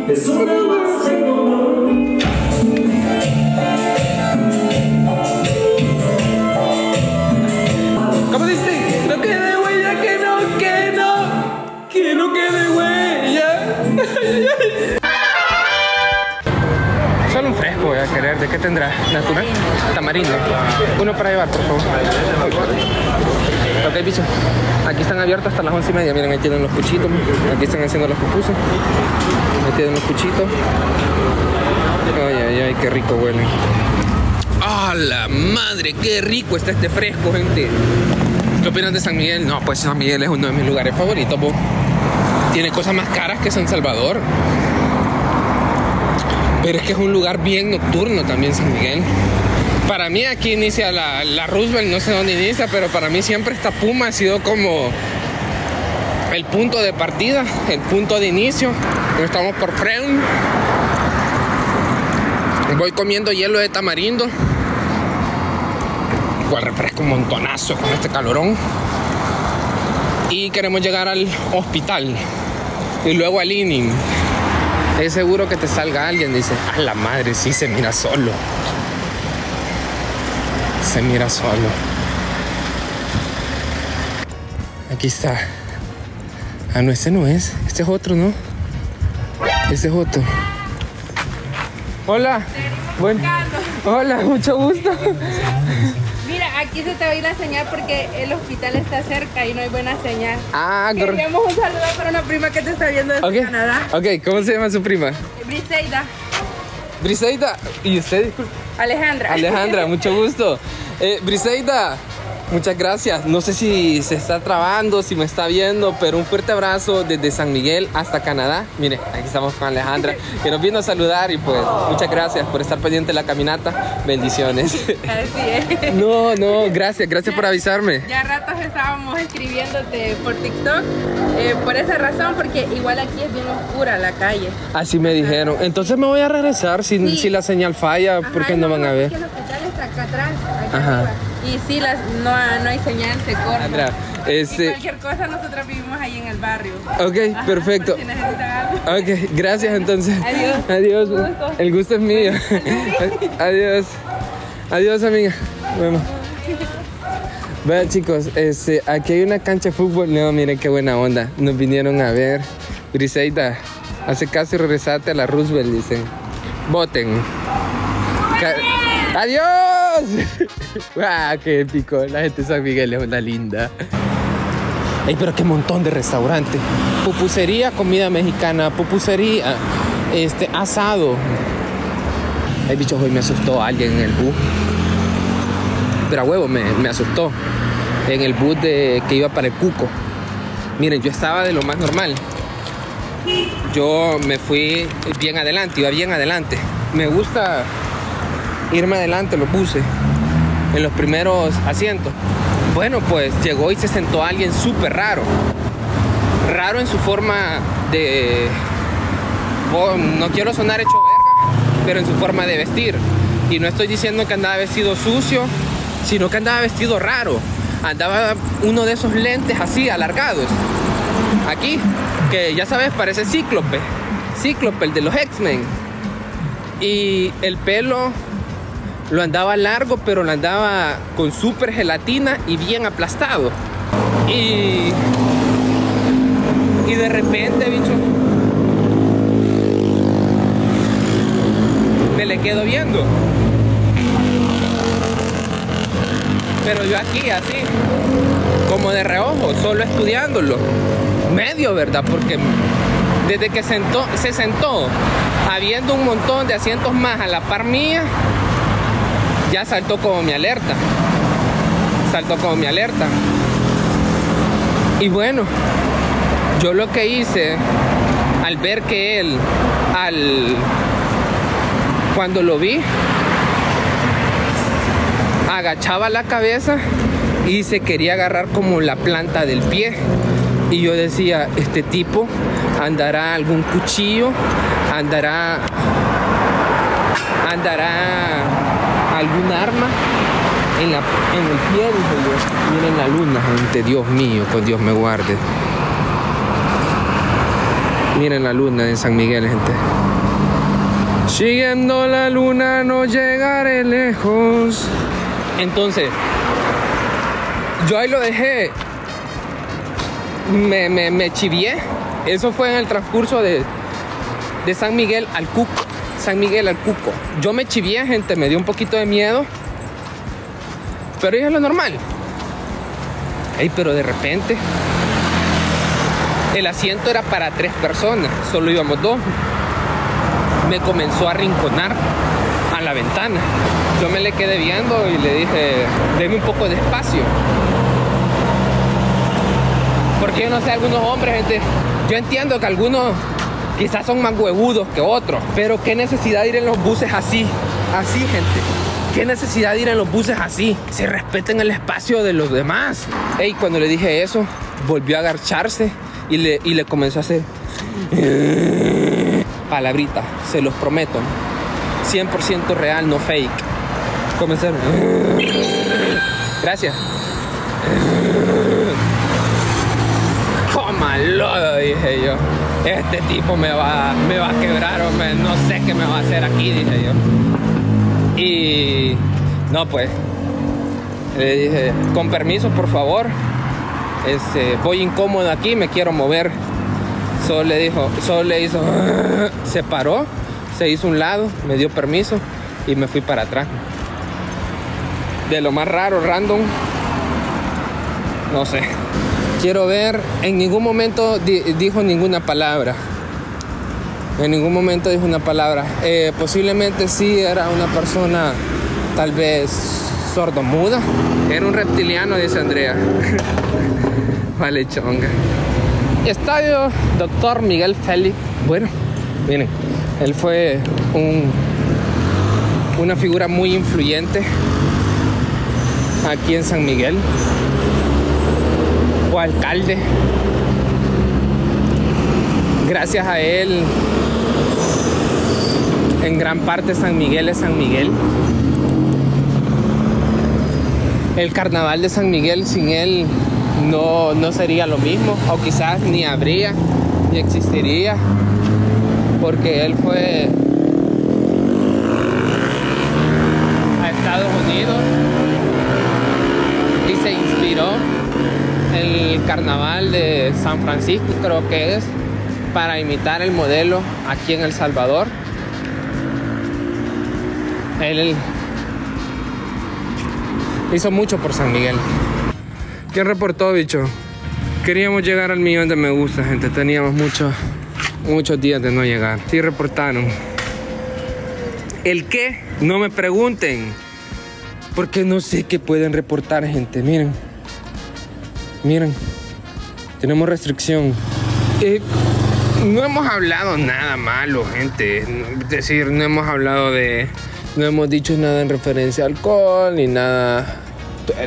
Es una querer, ¿de qué tendrá? ¿Natural? Tamarindo. Uno para llevar, por favor. Ok, bicho. Aquí están abiertos hasta las once y media. Miren, ahí tienen los cuchitos. Aquí están haciendo los pupusas. Ahí tienen los cuchitos. Ay, ay, ay, qué rico huelen. ¡Ah, ¡oh, la madre! ¡Qué rico está este fresco, gente! ¿Qué opinan de San Miguel? No, pues San Miguel es uno de mis lugares favoritos, po. Tiene cosas más caras que San Salvador. Pero es que es un lugar bien nocturno también, San Miguel. Para mí aquí inicia la, la Roosevelt, no sé dónde inicia, pero para mí siempre esta Puma ha sido como el punto de partida, el punto de inicio. Estamos por Fresno, Voy comiendo hielo de tamarindo, cual refresco un montonazo con este calorón. Y queremos llegar al hospital y luego al inning. Es seguro que te salga alguien. Dice, a la madre, sí, se mira solo. Se mira solo. Aquí está. Ah, no, este no es. Este es otro, ¿no? Este es otro. Hola. Bueno, hola, mucho gusto. Mira, aquí se te va a ir la señal porque el hospital está cerca y no hay buena señal. Ah, correcto. Queremos un saludo para una prima que te está viendo desde okay. Canadá. Ok, ¿cómo se llama su prima? Briseida. Briseida, ¿y usted? Disculpe. Alejandra. Alejandra, mucho gusto. Eh, Briseida, muchas gracias. No sé si se está trabando, si me está viendo, pero un fuerte abrazo desde San Miguel hasta Canadá. Mire, aquí estamos con Alejandra, que nos vino a saludar y pues muchas gracias por estar pendiente de la caminata. Bendiciones. Así es. No, no, gracias, gracias ya, por avisarme. Ya ratos estábamos escribiéndote por TikTok, eh, por esa razón, porque igual aquí es bien oscura la calle. Así me dijeron. Entonces me voy a regresar si, sí. si la señal falla, ajá, porque no, no van a ver. Es que el hospital está acá atrás, acá ajá. arriba. Y sí, las, no, no hay señal, se corta. Andra, este... cualquier cosa nosotros vivimos ahí en el barrio. Ok, ajá, perfecto. Si ok, gracias entonces. Adiós. Adiós. Gusto. El gusto es mío. Adiós. Adiós, amiga. Bueno. Bueno, chicos, este, aquí hay una cancha de fútbol. No, miren qué buena onda. Nos vinieron a ver. Briseida, hace caso y regresate a la Roosevelt, dicen. Voten. Adiós. ¡Guau! ¡Qué épico! La gente de San Miguel es una linda. ¡Ey, pero qué montón de restaurantes! Pupusería, comida mexicana, pupusería, este, asado. El bicho, hoy me asustó alguien en el bus. Pero a huevo, me, me asustó. En el bus de, que iba para el Cuco. Miren, yo estaba de lo más normal. Yo me fui bien adelante, iba bien adelante. Me gusta... irme adelante, lo puse en los primeros asientos. Bueno, pues llegó y se sentó alguien súper raro. Raro en su forma de... Oh, no quiero sonar hecho verga, pero en su forma de vestir. Y no estoy diciendo que andaba vestido sucio, sino que andaba vestido raro. Andaba uno de esos lentes así, alargados. Aquí, que ya sabes, parece Cíclope. Cíclope, el de los X-Men. Y el pelo... lo andaba largo, pero lo andaba con súper gelatina y bien aplastado. Y... y de repente, bicho... me le quedo viendo. Pero yo aquí, así, como de reojo, solo estudiándolo. Medio, ¿verdad? Porque desde que sentó, se sentó, habiendo un montón de asientos más a la par mía... ya saltó como mi alerta. Saltó como mi alerta. Y bueno, yo lo que hice al ver que él, al cuando lo vi, agachaba la cabeza y se quería agarrar como la planta del pie. Y yo decía, este tipo andará algún cuchillo, andará, andará... algún arma en, la, en el pie, dije yo. Miren la luna, gente, Dios mío, con Dios me guarde. Miren la luna de San Miguel, gente. Siguiendo la luna no llegaré lejos. Entonces, yo ahí lo dejé. Me, me, me chivié. Eso fue en el transcurso de, de San Miguel al Cuco. San Miguel al Cuco. Yo me chivié, gente, me dio un poquito de miedo, pero es lo normal. Ey, pero de repente el asiento era para tres personas, solo íbamos dos. Me comenzó a arrinconar a la ventana. Yo me le quedé viendo y le dije, deme un poco de espacio. Porque yo no sé, algunos hombres, gente, yo entiendo que algunos quizás son más huevudos que otros, pero qué necesidad de ir en los buses así. Así, gente. Qué necesidad de ir en los buses así. Se respeten el espacio de los demás. Ey, cuando le dije eso, volvió a agacharse y le, y le comenzó a hacer... palabrita, se los prometo. cien por ciento real, no fake. Comencemos. Gracias. Cómalo, dije yo. Este tipo me va, me va a quebrar, o me, no sé qué me va a hacer aquí, dije yo. Y no, pues le dije, con permiso, por favor, este, voy incómodo aquí, me quiero mover. Solo le dijo, solo le hizo, se paró, se hizo un lado, me dio permiso y me fui para atrás. De lo más raro, random, no sé. Quiero ver, en ningún momento di, dijo ninguna palabra. En ningún momento dijo una palabra. Eh, posiblemente sí era una persona, tal vez, sordomuda. Era un reptiliano, dice Andrea. Vale, chonga. Estadio Doctor Miguel Félix. Bueno, miren, él fue un, una figura muy influyente aquí en San Miguel. Fue alcalde. Gracias a él, en gran parte San Miguel es San Miguel. El carnaval de San Miguel sin él no, no sería lo mismo, o quizás ni habría, ni existiría, porque él fue a Estados Unidos y se inspiró en el carnaval de San Francisco, creo que es, para imitar el modelo aquí en El Salvador. Él hizo mucho por San Miguel. ¿Quién reportó, bicho? Queríamos llegar al millón de me gusta, gente. Teníamos muchos, muchos días de no llegar. Sí reportaron. ¿El qué? No me pregunten, porque no sé qué pueden reportar, gente. Miren. Miren. Tenemos restricción. Eh, no hemos hablado nada malo, gente. Es decir, no hemos hablado de... No hemos dicho nada en referencia a alcohol, ni nada...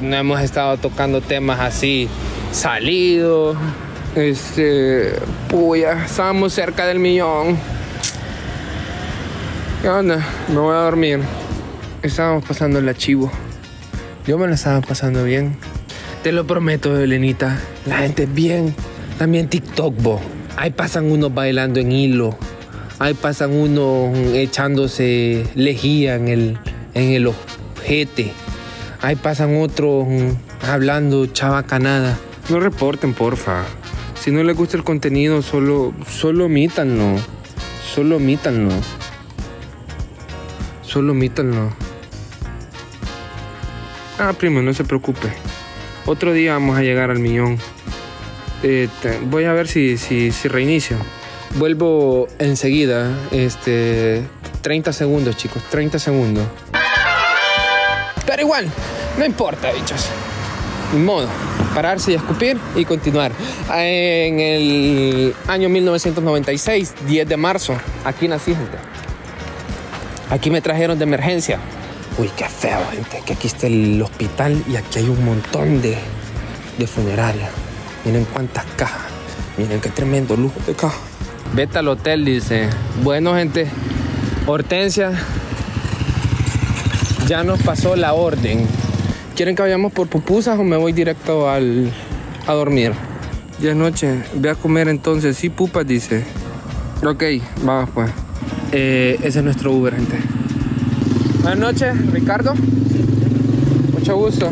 No hemos estado tocando temas así salidos. Este, puya, estábamos cerca del millón. ¿Qué onda? Me voy a dormir. Estábamos pasando el archivo. Yo me lo estaba pasando bien. Te lo prometo, Elenita. La gente es bien. También TikTok, bo. Ahí pasan unos bailando en hilo. Ahí pasan unos echándose lejía en el, en el ojete. Ahí pasan otros hablando chabacanada. No reporten, porfa. Si no les gusta el contenido, solo, solo omítanlo. Solo omítanlo. Solo omítanlo. Ah, primo, no se preocupe. Otro día vamos a llegar al millón. Eh, te, voy a ver si, si, si reinicio. Vuelvo enseguida. Este, treinta segundos, chicos. treinta segundos. Pero igual. No importa, bichos. Ni modo. Pararse y escupir y continuar. En el año mil novecientos noventa y seis, diez de marzo, aquí nací, gente. Aquí me trajeron de emergencia. Uy, qué feo, gente. Que aquí está el hospital y aquí hay un montón de, de funerarias. Miren cuántas cajas. Miren qué tremendo lujo de caja. Vete al hotel, dice. Bueno, gente. Hortensia. Ya nos pasó la orden. ¿Quieren que vayamos por pupusas o me voy directo al, a dormir? Ya es noche, ve a comer entonces. Sí, pupas, dice. Ok, vamos pues. Eh, ese es nuestro Uber, gente. Buenas noches, Ricardo. Mucho gusto.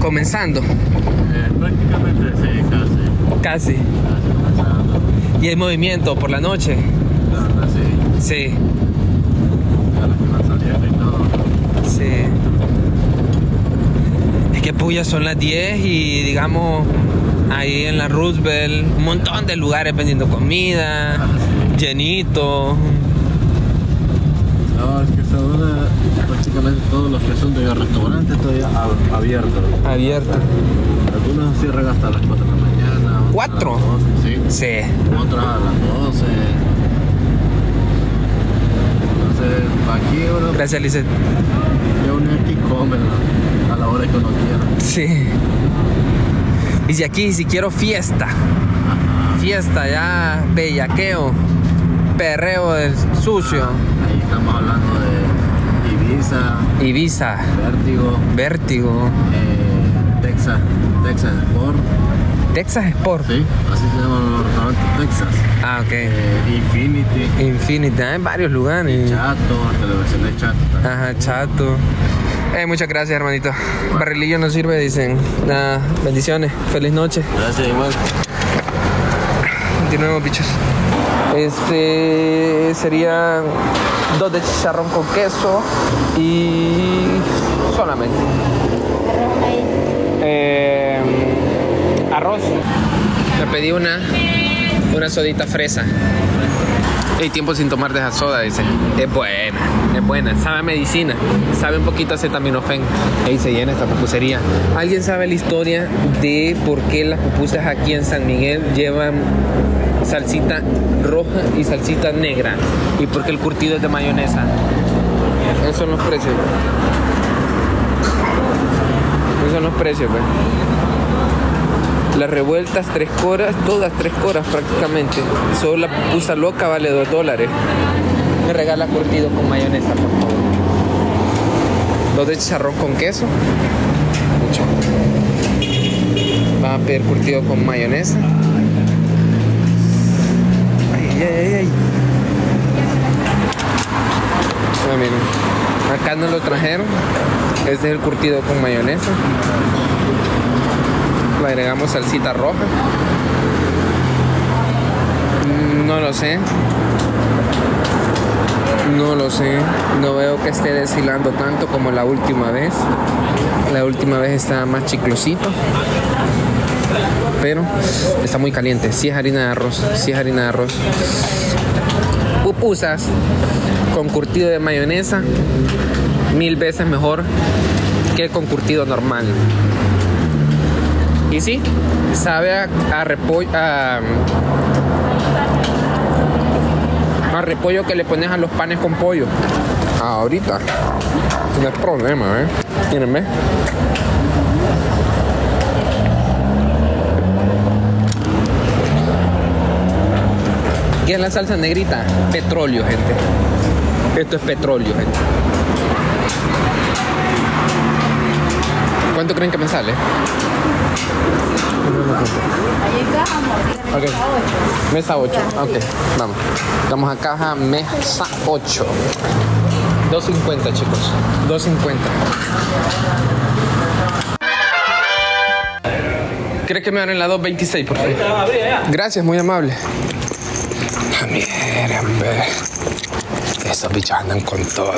Comenzando. Eh, prácticamente sí, casi. Casi. Casi pasando. ¿Y hay movimiento por la noche? No, no, sí. Sí. Sí. Es que puya, son las diez y digamos ahí en la Roosevelt un montón de lugares vendiendo comida, ah, sí, llenito. No, es que hasta ahora prácticamente todos los que son de restaurantes todavía abiertos. Abiertos. Algunos cierran hasta las cuatro de la mañana. ¿Cuatro? Sí. Sí. Otras a las doce. Entonces, aquí ahora... Gracias, Lizeth. Y comen a la hora que uno quiera. Sí. Y si aquí, si quiero fiesta. Ajá. Fiesta, ya bellaqueo, perreo del sucio. Ahí estamos hablando de Ibiza. Ibiza. Vértigo. Vértigo. Eh, Texas. Texas Sport. Texas Sport. Sí, así se llaman los restaurantes, Texas. Ah, ok. Eh, Infinity. Infinity, en varios lugares. Y Chato, televisión de Chato. También. Ajá, Chato. Eh, muchas gracias, hermanito. Bueno. Barrilillo no sirve, dicen. Nada, bendiciones, feliz noche. Gracias, igual. Continuemos, bichos. Este serían dos de chicharrón con queso y solamente. Eh, arroz. Me pedí una, una sodita fresa. Hay tiempo sin tomar de esa soda, dice. Es buena, es buena. Sabe a medicina. Sabe un poquito a acetaminofén. Ahí se llena esta pupusería. ¿Alguien sabe la historia de por qué las pupusas aquí en San Miguel llevan salsita roja y salsita negra? ¿Y por qué el curtido es de mayonesa? Esos son los precios. Esos son los precios, pues. Las revueltas tres coras, todas tres coras prácticamente. Solo la pupusa loca vale dos dólares. Me regala curtido con mayonesa, por favor. Dos de chicharrón con queso. Mucho. Van a pedir curtido con mayonesa. Ay, ay, ay. Ah, miren. Acá no lo trajeron. Este es el curtido con mayonesa. Le agregamos salsita roja. No lo sé. No lo sé. No veo que esté deshilando tanto como la última vez. La última vez estaba más chiclosito. Pero está muy caliente. Sí es harina de arroz. Sí es harina de arroz. Pupusas con curtido de mayonesa. Mil veces mejor que con curtido normal. Y sí, sabe a, a repollo, a, a repollo que le pones a los panes con pollo. Ah, ahorita. No es problema, ¿eh? Mírenme. ¿Qué es la salsa negrita? Petróleo, gente. Esto es petróleo, gente. ¿Cuánto creen que me sale? Okay. Mesa ocho. Ok, vamos. Vamos a caja mesa ocho. dos cincuenta, chicos. dos cincuenta. ¿Crees que me abren la dos veintiséis, por favor? Gracias, muy amable. Miren, ve. Esos bichos andan con todo.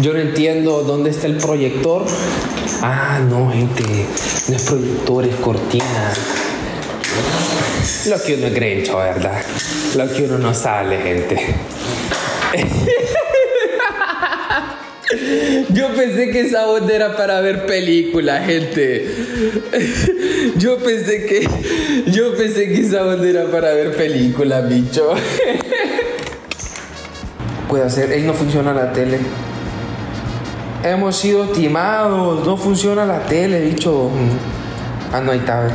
Yo no entiendo dónde está el proyector. Ah, no, gente. No es proyector, es cortina. Lo que uno es grincho, ¿verdad? Lo que uno no sale, gente. Yo pensé que esa onda era para ver películas, gente. Yo pensé que... Yo pensé que esa onda era para ver películas, bicho. Puede hacer... Él no funciona la tele. Hemos sido timados, no funciona la tele, bicho. Ah, no, ahí está.